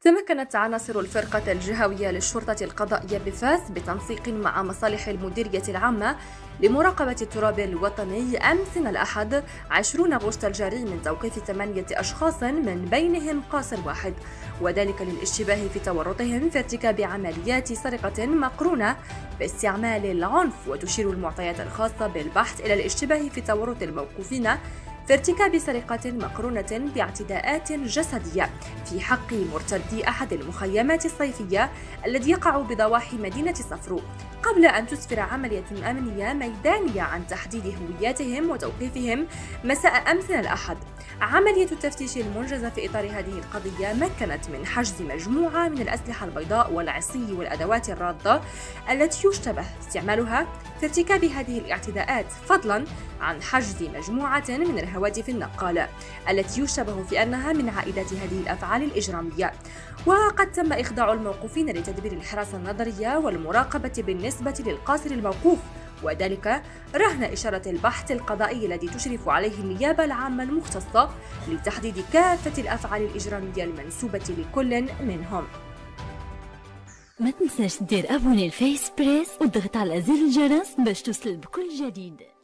تمكنت عناصر الفرقة الجهوية للشرطة القضائية بفاس بتنسيق مع مصالح المديرية العامة لمراقبة التراب الوطني أمس الأحد 20 غشت الجري من توقيف 8 أشخاص من بينهم قاصر واحد، وذلك للاشتباه في تورطهم في ارتكاب عمليات سرقة مقرونة باستعمال العنف. وتشير المعطيات الخاصة بالبحث إلى الاشتباه في تورط الموقوفين في ارتكاب سرقة مقرونة باعتداءات جسدية في حق مرتدي أحد المخيمات الصيفية الذي يقع بضواحي مدينة صفرو، قبل أن تسفر عملية أمنية ميدانية عن تحديد هوياتهم وتوقيفهم مساء أمس الأحد. عملية التفتيش المنجزة في إطار هذه القضية مكنت من حجز مجموعة من الأسلحة البيضاء والعصي والأدوات الرادة التي يشتبه استعمالها في ارتكاب هذه الاعتداءات، فضلا عن حجز مجموعة من الهواتف النقالة التي يشتبه في أنها من عائدات هذه الأفعال الإجرامية. وقد تم إخضاع الموقوفين لتدبير الحراسة النظرية والمراقبة بالنسبة للقاصر الموقوف، وذلك رهن إشارة البحث القضائي الذي تشرف عليه النيابة العامة المختصة لتحديد كافة الأفعال الإجرامية المنسوبة لكل منهم. ما تنساش دير ابوني لفيس بريس وتضغط على زر الجرس باش توصل بكل جديد.